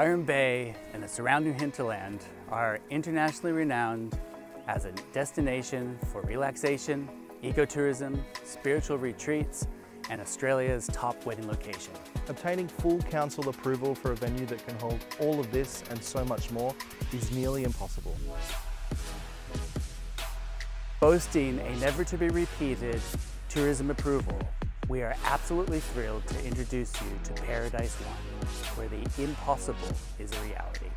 Byron Bay and the surrounding hinterland are internationally renowned as a destination for relaxation, ecotourism, spiritual retreats, and Australia's top wedding location. Obtaining full council approval for a venue that can hold all of this and so much more is nearly impossible. Boasting a never-to-be-repeated tourism approval, we are absolutely thrilled to introduce you to Paradise One, where the impossible is a reality.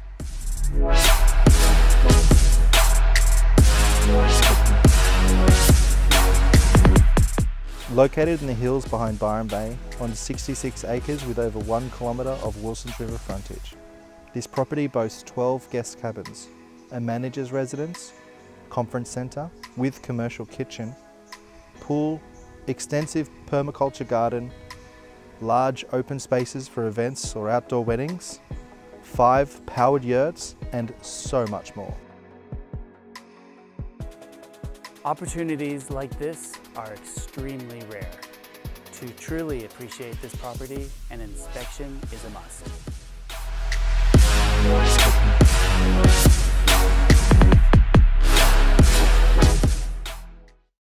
Located in the hills behind Byron Bay, on 66 acres with over 1 kilometre of Wilsons River frontage, this property boasts 12 guest cabins, a manager's residence, conference centre with commercial kitchen, pool, extensive permaculture garden, large open spaces for events or outdoor weddings, 5 powered yurts, and so much more. Opportunities like this are extremely rare. To truly appreciate this property, an inspection is a must.